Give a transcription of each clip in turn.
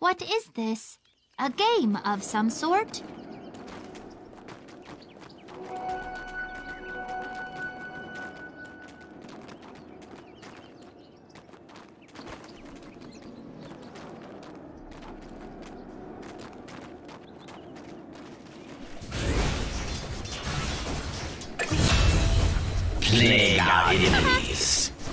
What is this? A game of some sort? Plague our enemies. You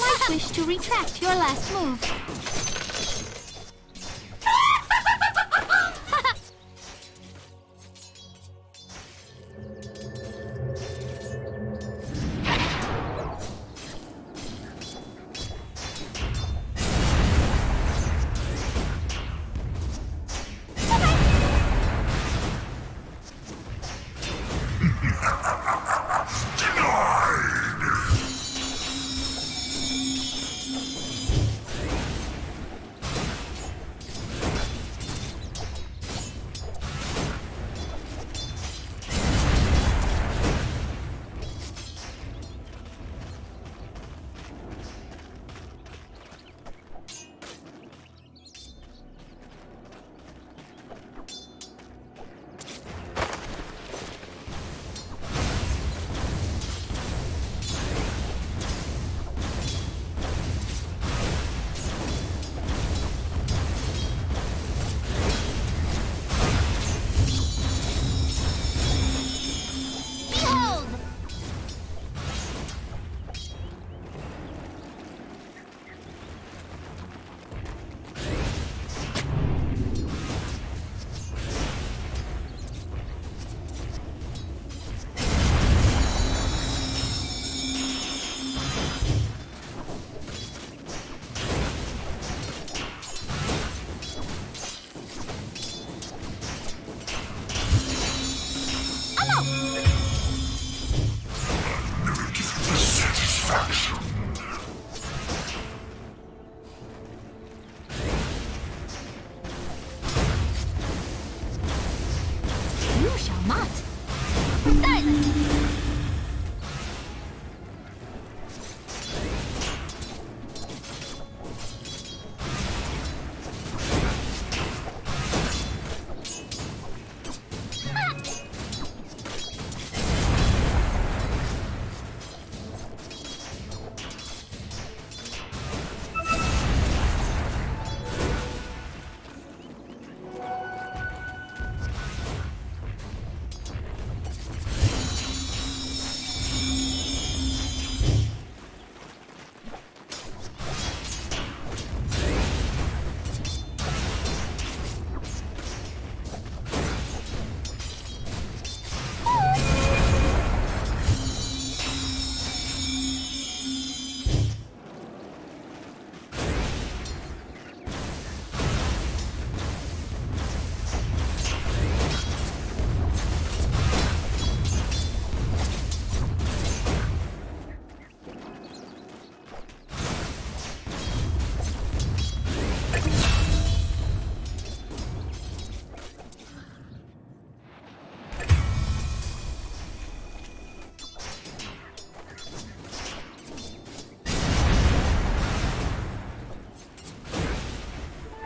might wish to retract your last move.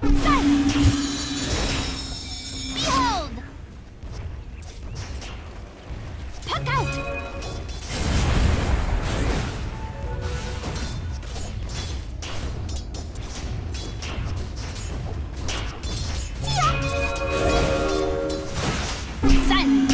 Behold! Puck out! Sun!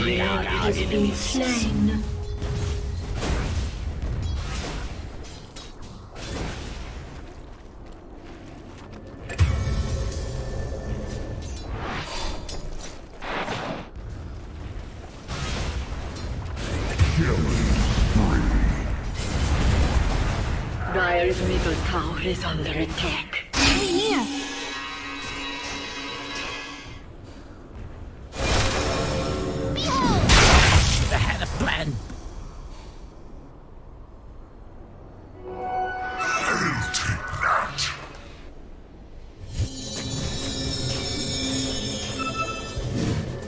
has been slain. Dyer's middle tower is under attack. Hey, here! Behold! I had a plan!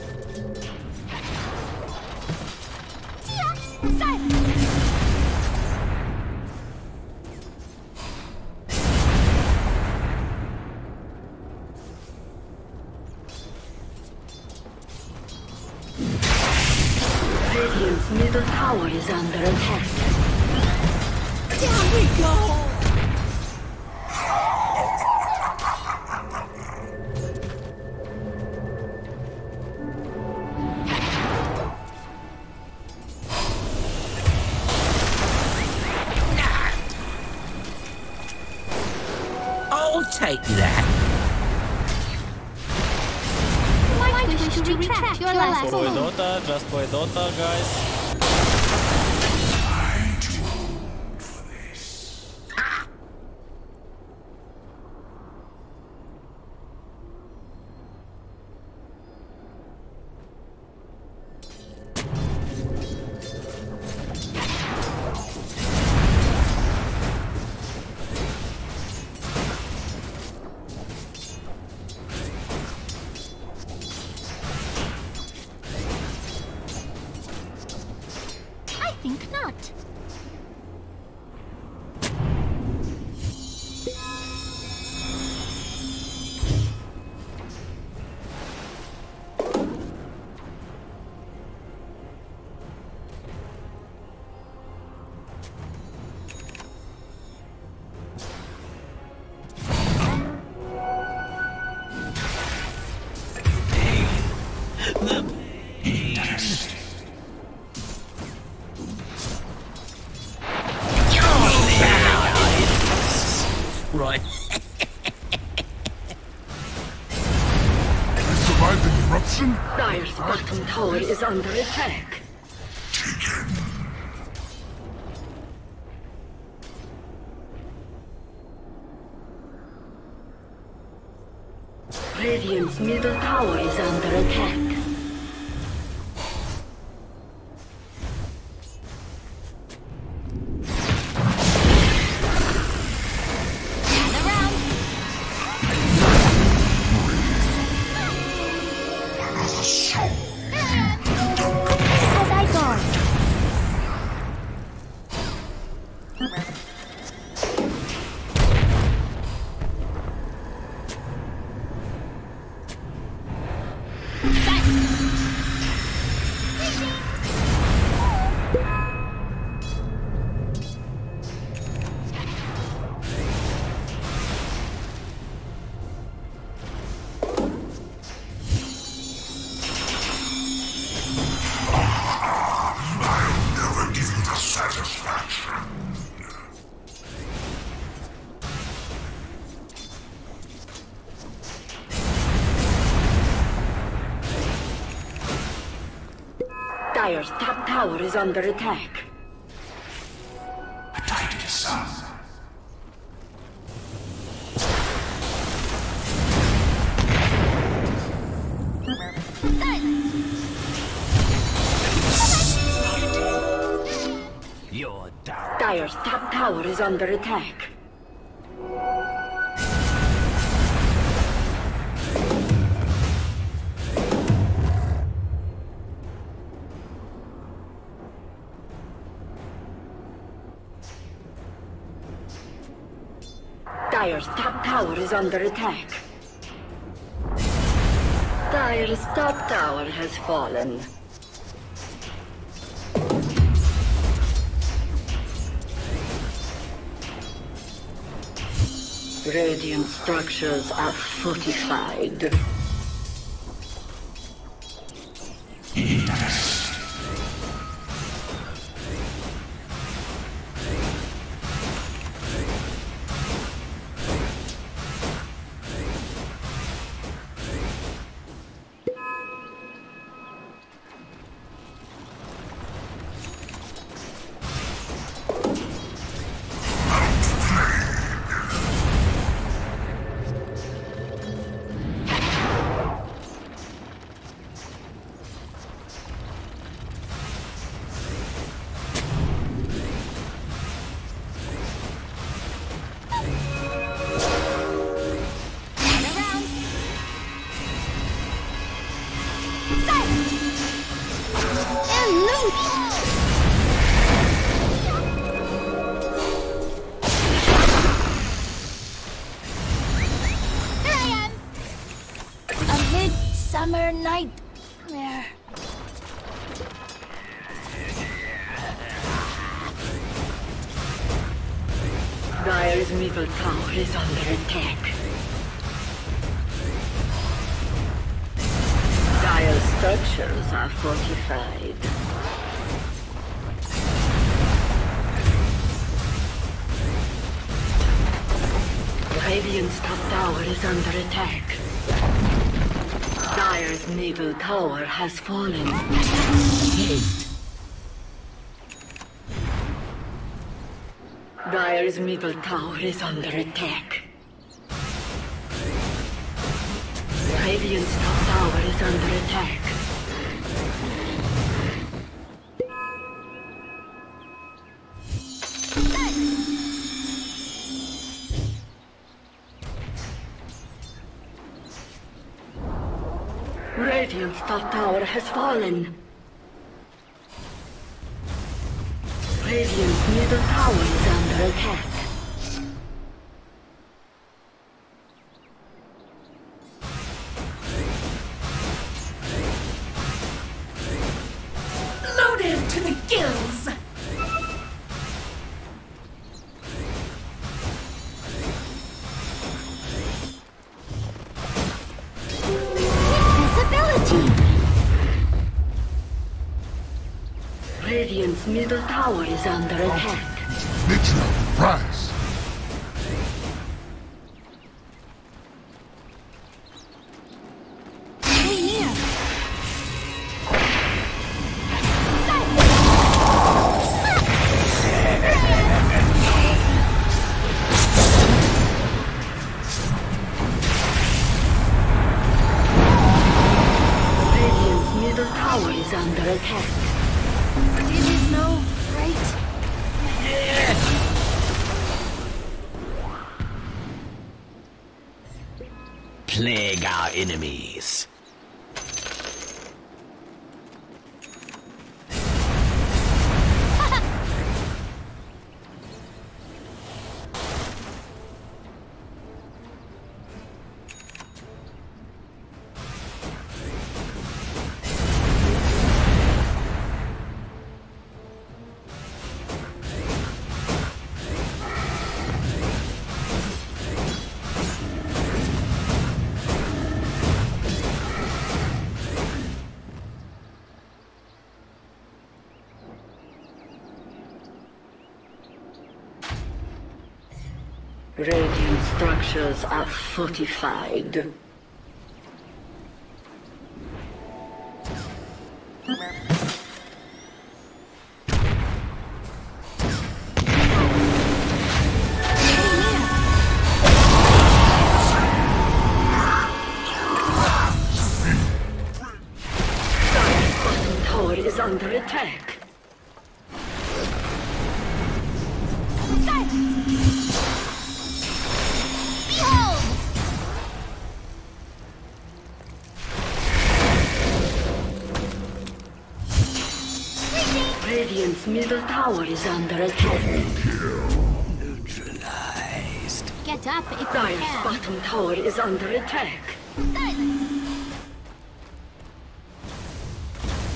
I'll take that! Tia! Silence! Middle tower is under attack. Down we go! I'll take that. Why do you wish to retract your last one? Just play Dota, guys. I think not. Right. I survived the eruption? Dire's bottom tower is under attack. Taken. Radiant's middle tower is under attack. Dire's top tower is under attack. I died to son. You're down. Dire's top tower is under attack. Dire's top tower is under attack. Dire's top tower has fallen. Radiant structures are fortified. Summer nightmare. Dire's middle tower is under attack. Dire's structures are fortified. Radiant's top tower is under attack. Dire's naval tower has fallen. Haste. Dire's middle tower is under attack. Radiant's top tower is under attack. Radiant's top tower has fallen. Radiant's middle tower is under attack. Loaded to the gills! Radiant's middle tower is under attack. Mitchell, rise! Radiant's middle tower is under attack. It is no great. Plague our enemies. Radiant structures are fortified. Dire's tower is under attack. Radiant's middle tower is under attack. Neutralized. Get up if you can. Dire's bottom tower is under attack. Silence.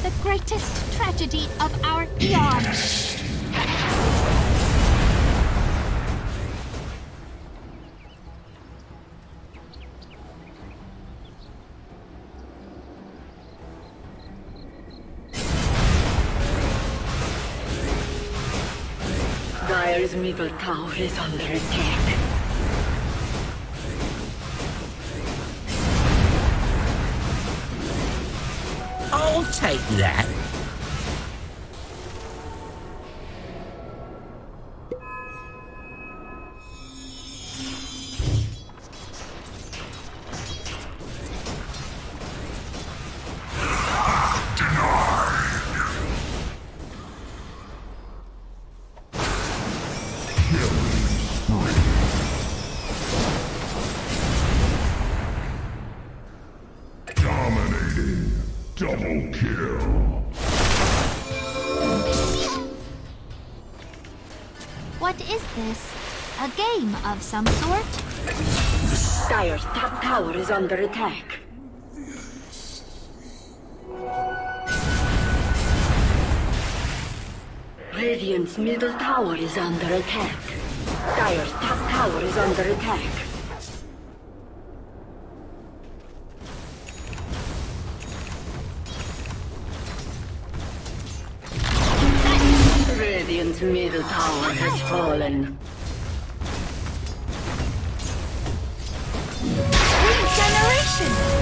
The greatest tragedy of our eon. Yes. Dire's middle tower is under attack. I'll take that. Dominating. Double kill. What is this? A game of some sort? Dire's top tower is under attack. Radiant's middle tower is under attack. Dire's top tower is under attack. Radiant's middle tower has fallen. Regeneration!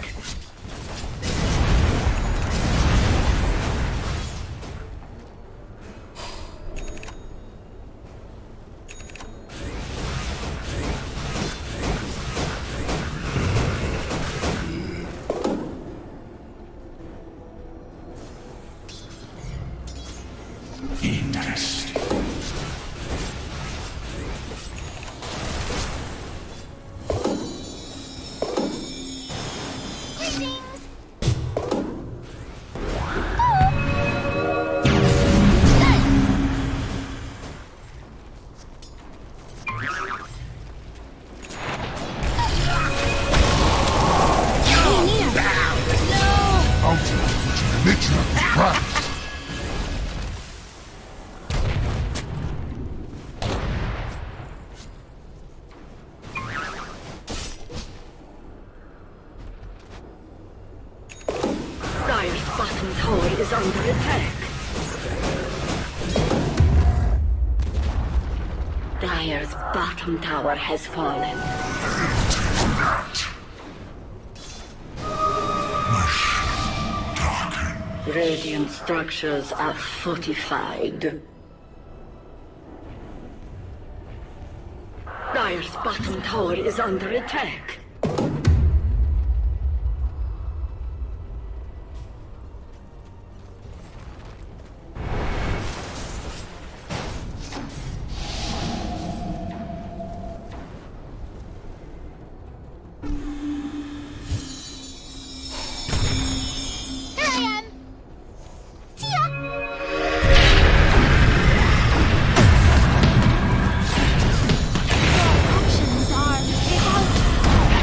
Dire's bottom tower has fallen. Radiant structures are fortified. Dire's bottom tower is under attack. Our actions are without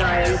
Dyer's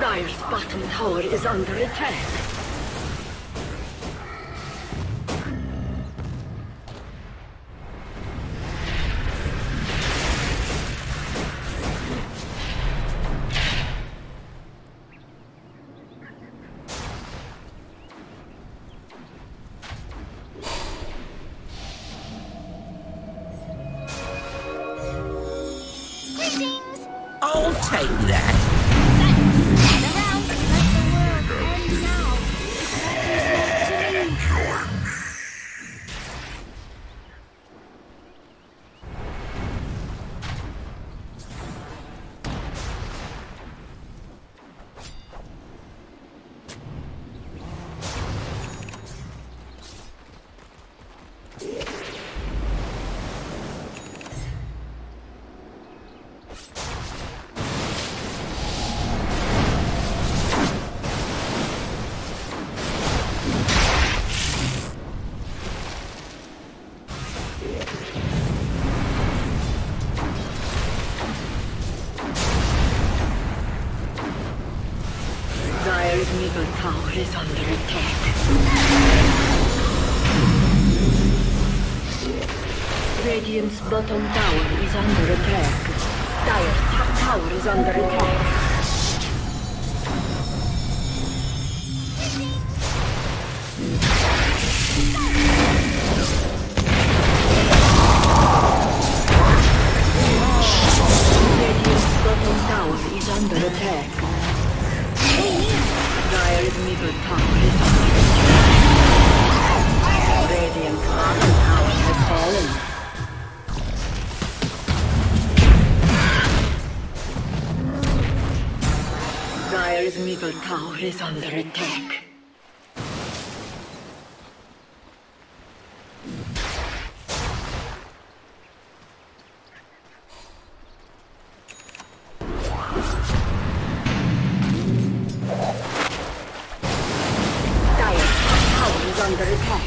Dyer's bottom tower is under attack. Greetings! I'll take that. Middle tower is under attack. Radiant's bottom tower is under attack. Dyer's top tower is under attack. Radiant's bottom tower is under attack. Dyer's middle tower is under attack. Radiant's bottom tower has fallen. Dyer's middle tower is under attack. Under attack.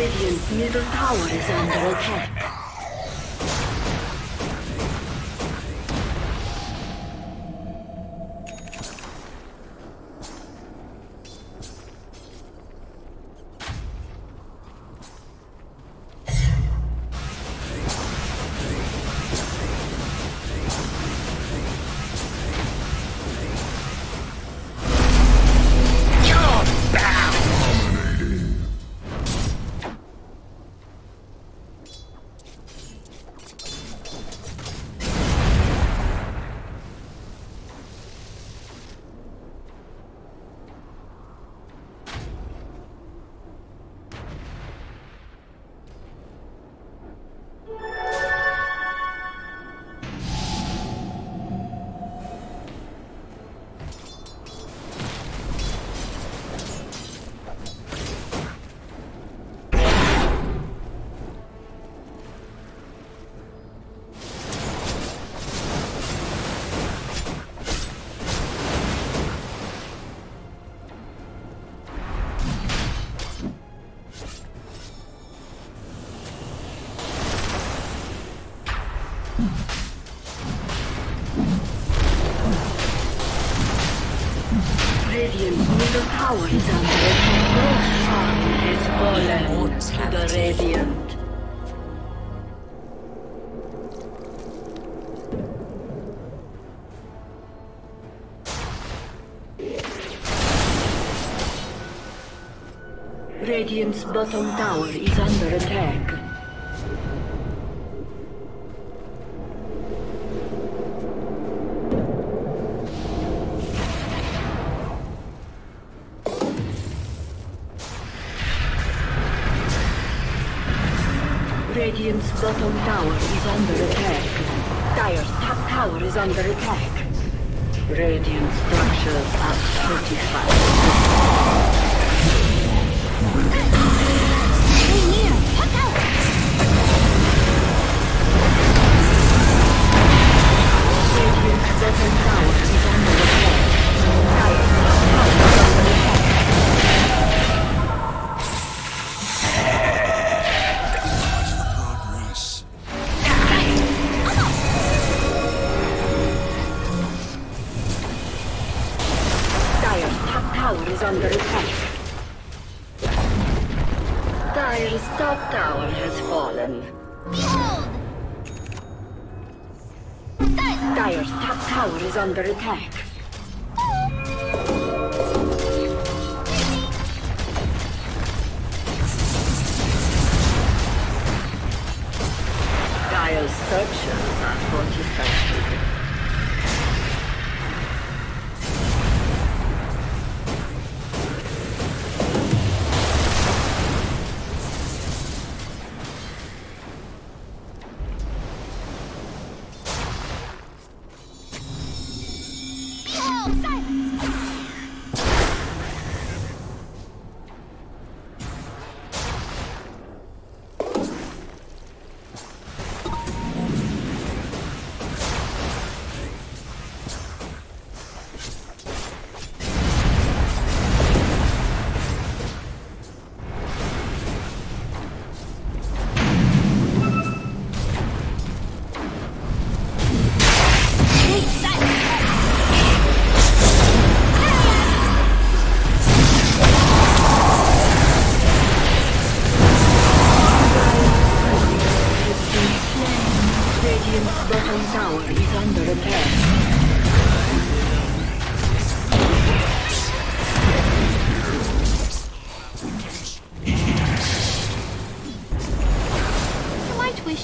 Radiant's middle tower is under attack. Radiant's middle tower is under attack. Your army has fallen to the Radiant. Radiant's bottom tower is under attack. Radiant's bottom tower is under attack. Dire's top tower is under attack. Radiant structures are fortified. Dire's top tower is under attack. Dire's structures are fortified.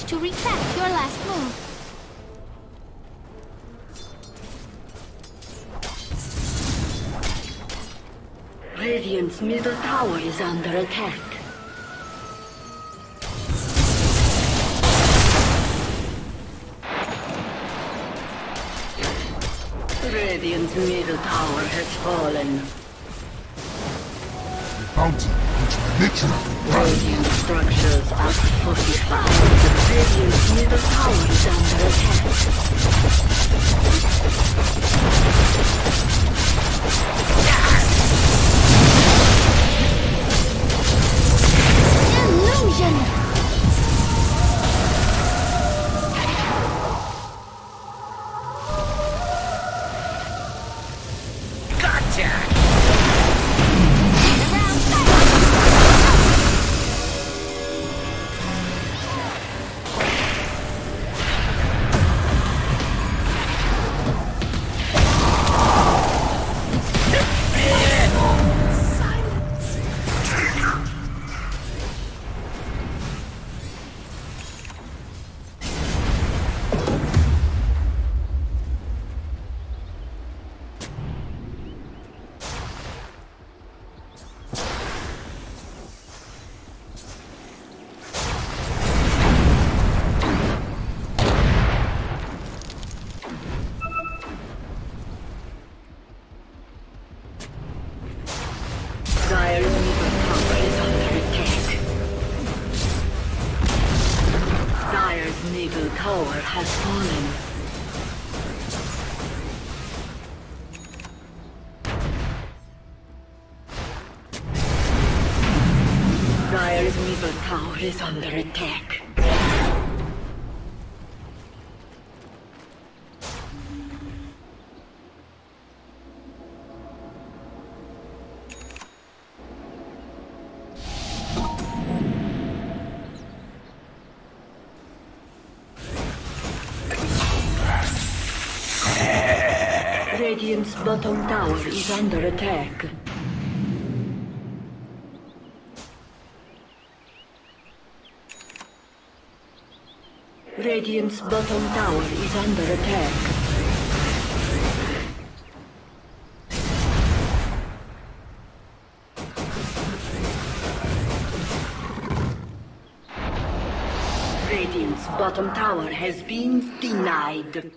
To retract your last move. Radiant's middle tower is under attack. Radiant's middle tower has fallen. Bounty. Radiant structures are fortified. Radiant's middle tower is under attack. Illusion! Gotcha! Tower has fallen. Dire's middle tower is under attack. Radiant's bottom tower is under attack. Radiant's bottom tower is under attack. Radiant's bottom tower has been denied.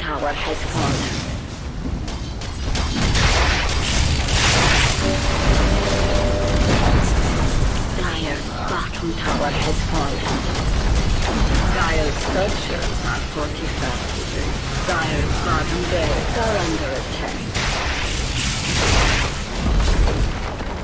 Tower has fallen. Dire's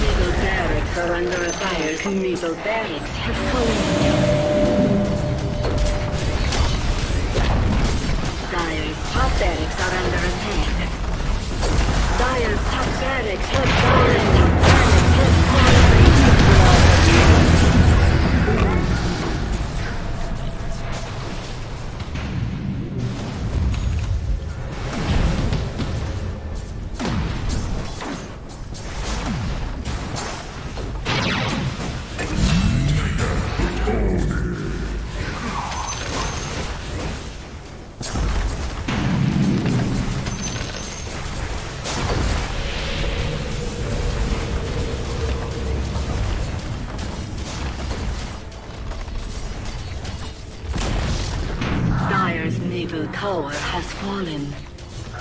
middle tower is under attack.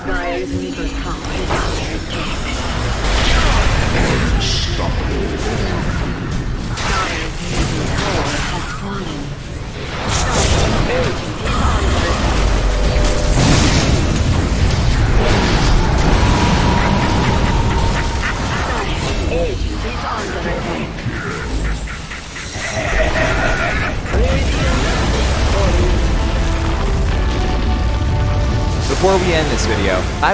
Dire's middle tower has fallen. we end this video, I